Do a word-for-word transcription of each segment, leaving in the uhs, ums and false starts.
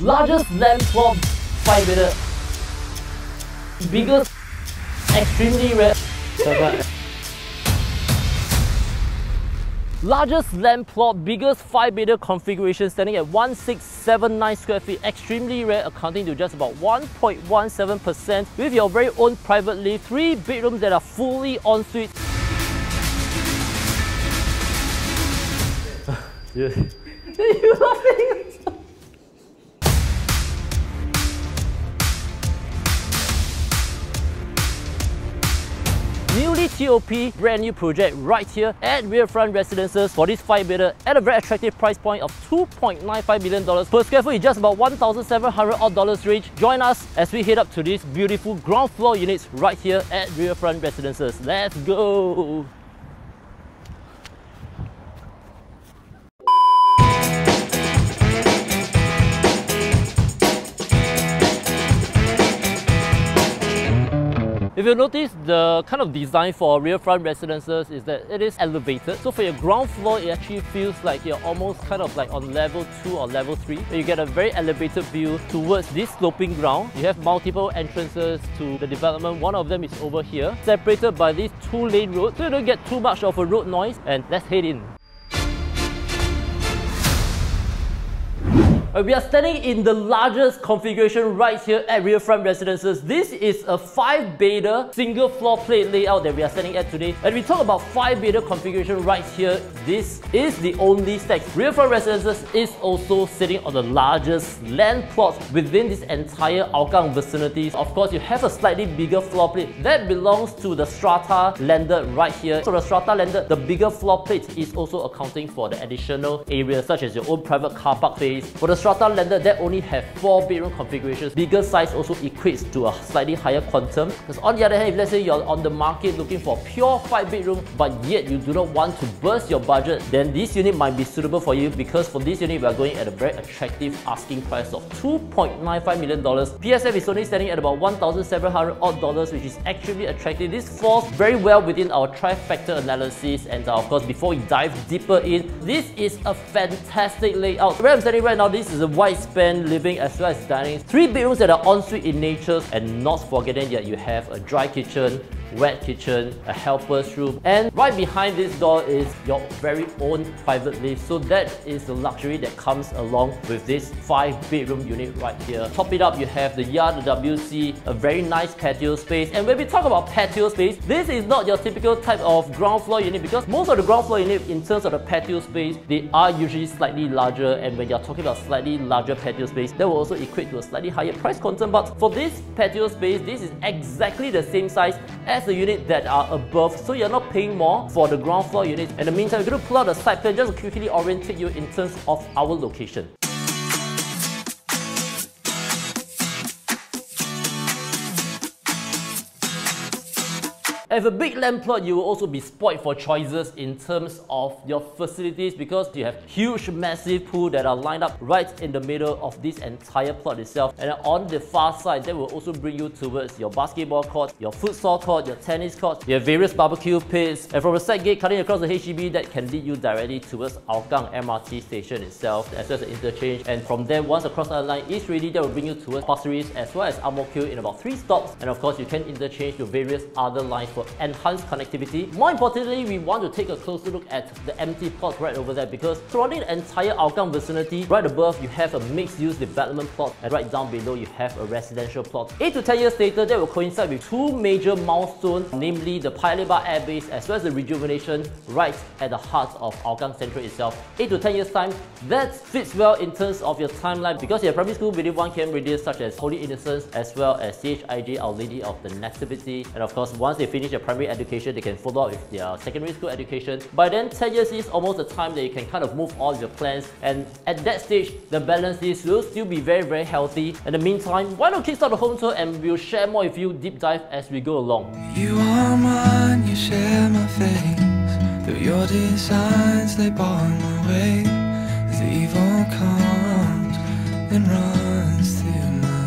Largest land swamp, five meters. Biggest, extremely rare. Largest land plot, biggest five meter configuration, standing at one thousand six hundred seventy-nine square feet, extremely rare, accounting to just about one point one seven percent, with your very own private lift, three bedrooms that are fully ensuite. You're laughing. Newly T O P, brand new project right here at Riverfront Residences for this five meter at a very attractive price point of two point nine five million dollars per square foot, just about one thousand seven hundred dollars range. Join us as we head up to these beautiful ground floor units right here at Riverfront Residences. Let's go! If you notice, the kind of design for Riverfront Residences is that it is elevated. So for your ground floor, it actually feels like you're almost kind of like on level two or level three. You get a very elevated view towards this sloping ground. You have multiple entrances to the development. One of them is over here, separated by this two-lane road, so you don't get too much of a road noise. And let's head in. We are standing in the largest configuration right here at Riverfront Residences. This is a five meter single floor plate layout that we are standing at today. And we talk about five meter configuration right here. This is the only stack. Riverfront Residences is also sitting on the largest land plots within this entire Hougang vicinity. Of course, you have a slightly bigger floor plate that belongs to the Strata Landed right here. So the Strata Landed, the bigger floor plate, is also accounting for the additional areas such as your own private car park space. For the Strata Landed, that only have four bedroom configurations. Bigger size also equates to a slightly higher quantum. Because on the other hand, if let's say you're on the market looking for pure five bedroom, but yet you do not want to burst your budget, then this unit might be suitable for you, because for this unit, we are going at a very attractive asking price of two point nine five million dollars. P S F is only standing at about one thousand seven hundred dollars, which is extremely attractive. This falls very well within our trifecta analysis. And uh, of course, before we dive deeper in, this is a fantastic layout. Where I'm standing right now, this is a wide-span living as well as dining. Three bedrooms that are ensuite in nature, and not forgetting that you have a dry kitchen, wet kitchen, a helper's room, and right behind this door is your very own private lift. So that is the luxury that comes along with this five-bedroom unit right here. Top it up, you have the yard, the W C, a very nice patio space. And when we talk about patio space, this is not your typical type of ground floor unit, because most of the ground floor unit, in terms of the patio space, they are usually slightly larger. And when you're talking about slightly larger patio space, that will also equate to a slightly higher price content. But for this patio space, this is exactly the same size as the unit that are above, so you're not paying more for the ground floor unit. In the meantime, we're going to pull out the site plan just to quickly orientate you in terms of our location. As a big land plot, you will also be spoiled for choices in terms of your facilities, because you have huge massive pool that are lined up right in the middle of this entire plot itself. And on the far side, that will also bring you towards your basketball court, your futsal court, your tennis court, your various barbecue pits. And from a side gate cutting across the H D B, that can lead you directly towards Hougang M R T station itself, as well as the interchange. And from there, once the cross island line is ready, that will bring you towards Pasir Ris as well as Ang Mo Kio in about three stops. And of course, you can interchange to various other lines for enhanced connectivity. More importantly, we want to take a closer look at the empty plots right over there, because surrounding the entire Hougang vicinity, right above you have a mixed-use development plot, and right down below you have a residential plot. eight to ten years later, that will coincide with two major milestones, namely the Paya Lebar Air Base as well as the rejuvenation right at the heart of Hougang Central itself. eight to ten years time, that fits well in terms of your timeline, because you have primary school within one kilometer radius such as Holy Innocence as well as C H I J, Our Lady of the Nativity. And of course, once they finish their primary education, they can follow up with their secondary school education. By then, ten years is almost the time that you can kind of move on your plans, and at that stage, the balance list will still be very very healthy. In the meantime, why not kickstart the home tour, and we'll share more with you, deep dive as we go along. You are mine, you share my things, through your designs they bond my way, as the evil comes and runs through my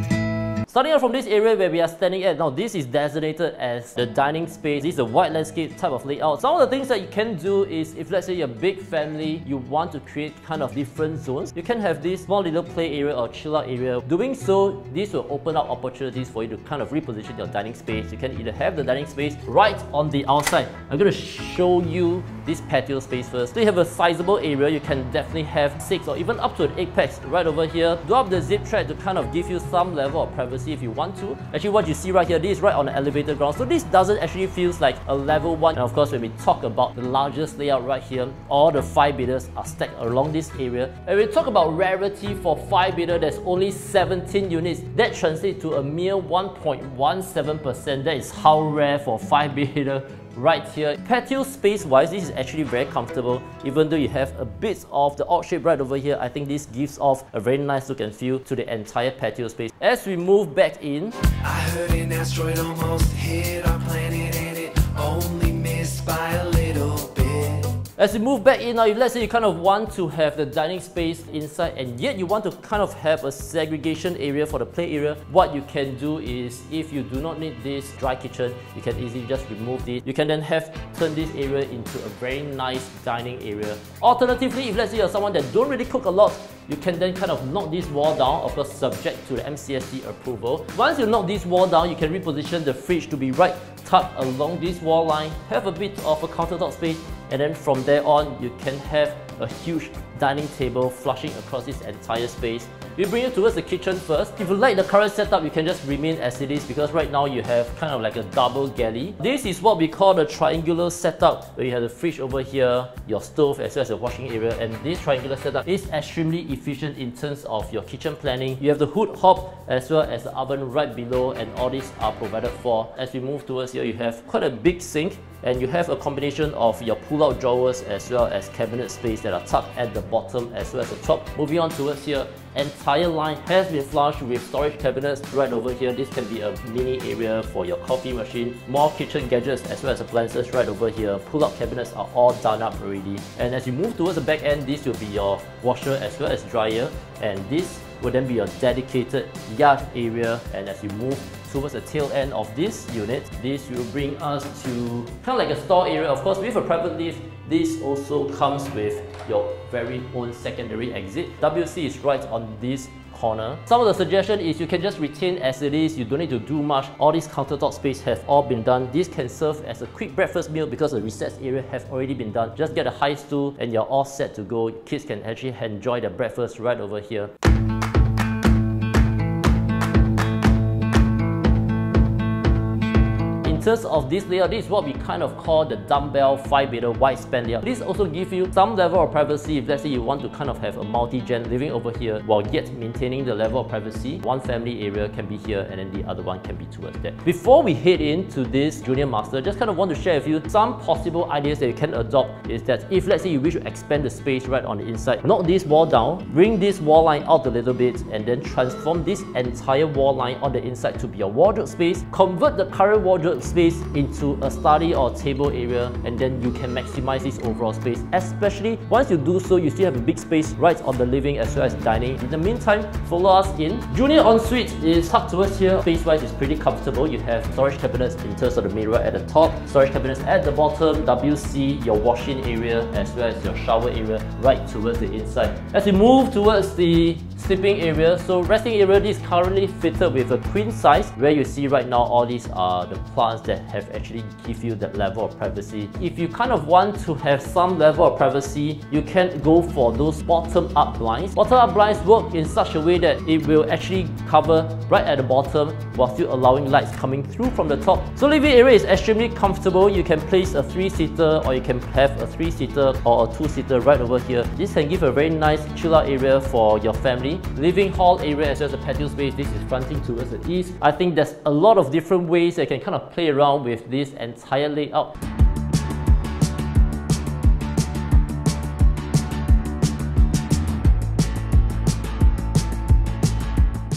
veins. Starting out from this area where we are standing at, now this is designated as the dining space. This is a wide landscape type of layout. Some of the things that you can do is, if let's say you're a big family, you want to create kind of different zones, you can have this small little play area or chill out area. Doing so, this will open up opportunities for you to kind of reposition your dining space. You can either have the dining space right on the outside. I'm going to show you this patio space first. So you have a sizable area. You can definitely have six or even up to an eight packs right over here. Drop the zip thread to kind of give you some level of privacy if you want to. Actually, what you see right here, this is right on the elevator ground, so this doesn't actually feels like a level one. And of course, when we talk about the largest layout right here, all the five bidders are stacked along this area. And we talk about rarity for five bidder, there's only seventeen units. That translates to a mere one point one seven percent. That is how rare for five bidder. Right here, patio space wise, this is actually very comfortable. Even though you have a bit of the odd shape right over here, I think this gives off a very nice look and feel to the entire patio space. As we move back in, I heard an asteroid almost hit our planet and it only missed by a little bit. As we move back in now, if let's say you kind of want to have the dining space inside and yet you want to kind of have a segregation area for the play area, what you can do is, if you do not need this dry kitchen, you can easily just remove this. You can then have turned this area into a very nice dining area. Alternatively, if let's say you're someone that don't really cook a lot, you can then kind of knock this wall down, of course subject to the M C S D approval. Once you knock this wall down, you can reposition the fridge to be right tucked along this wall line, have a bit of a countertop space, and then from there on, you can have a huge dining table flushing across this entire space. We bring you towards the kitchen first. If you like the current setup, you can just remain as it is, because right now you have kind of like a double galley. This is what we call the triangular setup, where you have the fridge over here, your stove, as well as the washing area. And this triangular setup is extremely efficient in terms of your kitchen planning. You have the hood hob as well as the oven right below, and all these are provided for. As we move towards here, you have quite a big sink, and you have a combination of your pull-out drawers as well as cabinet space that are tucked at the bottom as well as the top. Moving on towards here, entire line has been flushed with storage cabinets right over here. This can be a mini area for your coffee machine. More kitchen gadgets as well as appliances right over here. Pull-out cabinets are all done up already. And as you move towards the back end, this will be your washer as well as dryer. And this will then be your dedicated yard area. And as you move towards the tail end of this unit, this will bring us to kind of like a store area. Of course, with a private lift, this also comes with your very own secondary exit. W C is right on this corner. Some of the suggestion is you can just retain as it is. You don't need to do much. All this countertop space have all been done. This can serve as a quick breakfast meal because the recess area have already been done. Just get a high stool and you're all set to go. Kids can actually enjoy their breakfast right over here. In terms of this layout, this is what we kind of call the dumbbell five-bedder wide span layout. This also gives you some level of privacy if let's say you want to kind of have a multi-gen living over here while yet maintaining the level of privacy. One family area can be here and then the other one can be towards that. Before we head into this junior master, just kind of want to share with you some possible ideas that you can adopt is that if let's say you wish to expand the space right on the inside, knock this wall down, bring this wall line out a little bit and then transform this entire wall line on the inside to be a wardrobe space. Convert the current wardrobe space space into a study or table area, and then you can maximize this overall space. Especially once you do so, you still have a big space right on the living as well as dining. In the meantime, follow us in. Junior ensuite is tucked towards here. Space-wise, it's pretty comfortable. You have storage cabinets in terms of the mirror at the top, storage cabinets at the bottom, W C, your washing area, as well as your shower area right towards the inside. As we move towards the sleeping area, so resting area, this is currently fitted with a queen size, where you see right now all these are the plants that have actually give you that level of privacy. If you kind of want to have some level of privacy, you can go for those bottom up blinds. Bottom up blinds work in such a way that it will actually cover right at the bottom while still allowing lights coming through from the top. So living area is extremely comfortable. You can place a three-seater or you can have a three-seater or a two-seater right over here. This can give a very nice chill out area for your family. Living hall area as well as the patio space, this is fronting towards the east. I think there's a lot of different ways that you can kind of play around with this entire layout.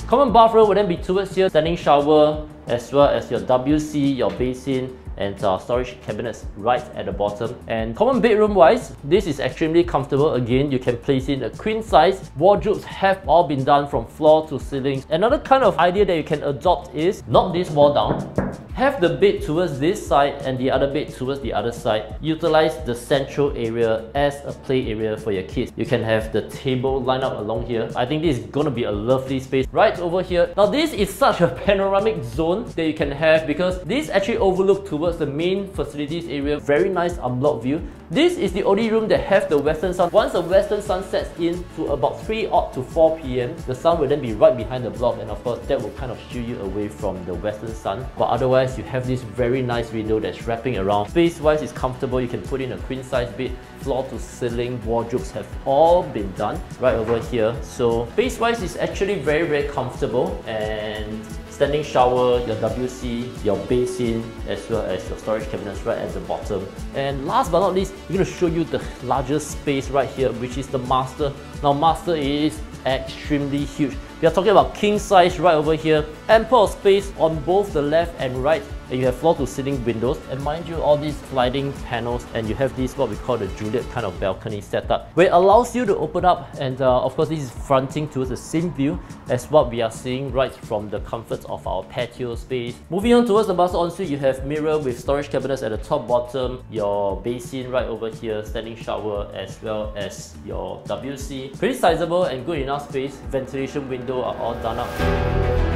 Common bathroom will then be towards here, standing shower as well as your W C, your basin, and uh, storage cabinets right at the bottom. And common bedroom wise, this is extremely comfortable. Again, you can place in a queen size. Wardrobes have all been done from floor to ceiling. Another kind of idea that you can adopt is knock this wall down, have the bed towards this side and the other bed towards the other side. Utilize the central area as a play area for your kids. You can have the table lined up along here. I think this is gonna be a lovely space right over here. Now this is such a panoramic zone that you can have because this actually overlooks towards the main facilities area. Very nice unblocked view. This is the only room that have the western sun. Once the western sun sets in to about three odd to four p m, the sun will then be right behind the block, and of course that will kind of shield you away from the western sun. But otherwise, you have this very nice window that's wrapping around. Space-wise, it's comfortable. You can put in a queen-size bed. Floor to ceiling wardrobes have all been done right over here. So space-wise, it's actually very, very comfortable. And standing shower, your W C, your basin, as well as your storage cabinets right at the bottom. And last but not least, we're going to show you the largest space right here, which is the master. Now, master is extremely huge. We are talking about king size right over here. Ample space on both the left and right, and you have floor to ceiling windows, and mind you, all these sliding panels, and you have this what we call the Juliet kind of balcony setup, where it allows you to open up. And uh, of course this is fronting towards the same view as what we are seeing right from the comforts of our patio space. Moving on towards the master ensuite, you have mirror with storage cabinets at the top bottom, your basin right over here, standing shower, as well as your W C. Pretty sizable and good enough space. Ventilation window are all done up.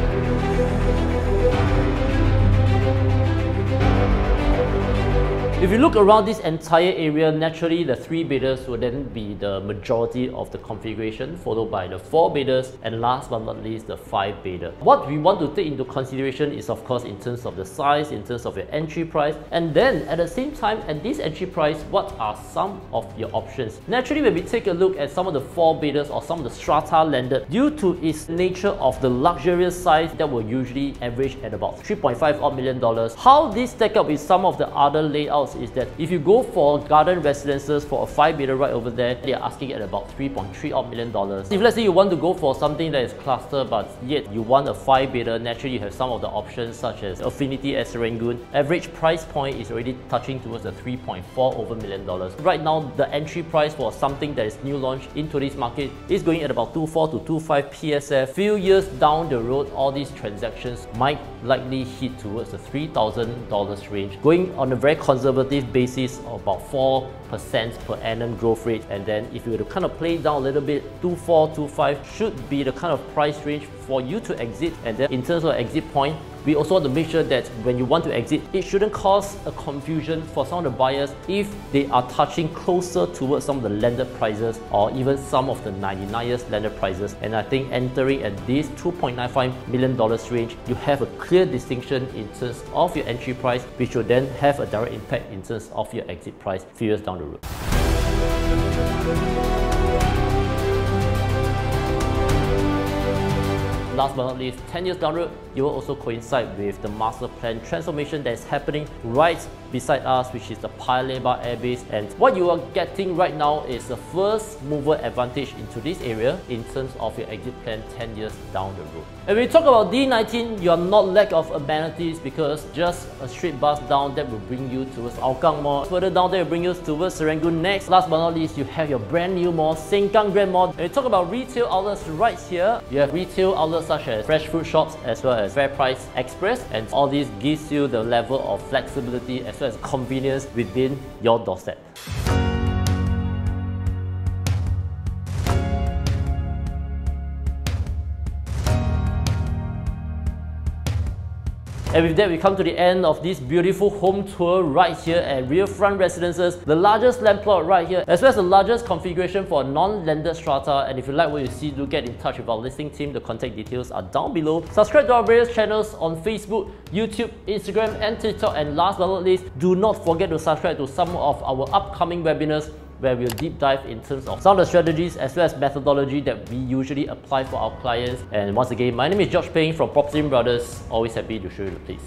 If you look around this entire area, naturally the three beders will then be the majority of the configuration, followed by the four beders, and last but not least, the five bedder. What we want to take into consideration is, of course, in terms of the size, in terms of your entry price, and then at the same time, at this entry price, what are some of your options? Naturally, when we take a look at some of the four beders or some of the strata landed, due to its nature of the luxurious size, that will usually average at about three point five odd million dollars. How this stack up with some of the other layouts is that if you go for Garden Residences for a five bedder right over there, they are asking at about three point three odd million dollars. If let's say you want to go for something that is cluster but yet you want a five bedder, naturally you have some of the options such as Affinity at Serangoon. Average price point is already touching towards the three point four over million dollars. Right now the entry price for something that is new launch into this market is going at about two four to two five P S F. Few years down the road, all these transactions might likely hit towards the three thousand dollars range, going on a very conservative basis of about four percent per annum growth rate. And then if you were to kind of play down a little bit, two four, two five should be the kind of price range for you to exit. And then in terms of exit point, we also want to make sure that when you want to exit, it shouldn't cause a confusion for some of the buyers if they are touching closer towards some of the landed prices or even some of the ninety-nine years landed prices. And I think entering at this two point nine five million dollars range, you have a clear distinction in terms of your entry price, which will then have a direct impact in terms of your exit price few years down the road. Last but not least, ten years down the road, you will also coincide with the master plan transformation that is happening right beside us, which is the Paya Lebar Air Base. And what you are getting right now is the first mover advantage into this area in terms of your exit plan ten years down the road. And when we talk about D nineteen, you are not lack of amenities, because just a straight bus down, that will bring you towards Hougang Mall. Further down, that will bring you towards Serangoon next. Last but not least, you have your brand new mall, Sengkang Grand Mall. When we talk about retail outlets right here, you have retail outlets such as fresh food shops as well as Fair Price Express, and all these gives you the level of flexibility as well as convenience within your doorstep. And with that, we come to the end of this beautiful home tour right here at Riverfront Residences, the largest land plot right here, as well as the largest configuration for a non-landed strata. And if you like what you see, do get in touch with our listing team. The contact details are down below. Subscribe to our various channels on Facebook, YouTube, Instagram, and TikTok. And last but not least, do not forget to subscribe to some of our upcoming webinars, where we'll deep dive in terms of some of the strategies as well as methodology that we usually apply for our clients. And once again, my name is George Peng from PropertyLimBrothers. Always happy to show you the place.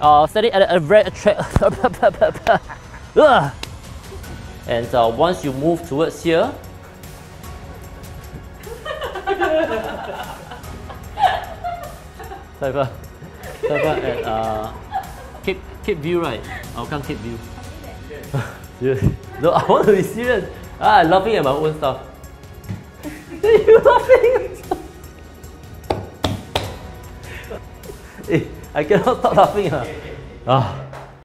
Uh, Setting at a very attractive... And uh, once you move towards here... Starbucks at uh, Cape, Cape View, right? Hougang Cape View. No, I want to be serious. Ah, I'm laughing at my own stuff. You're laughing. Eh, I cannot stop laughing. Ah. Ah.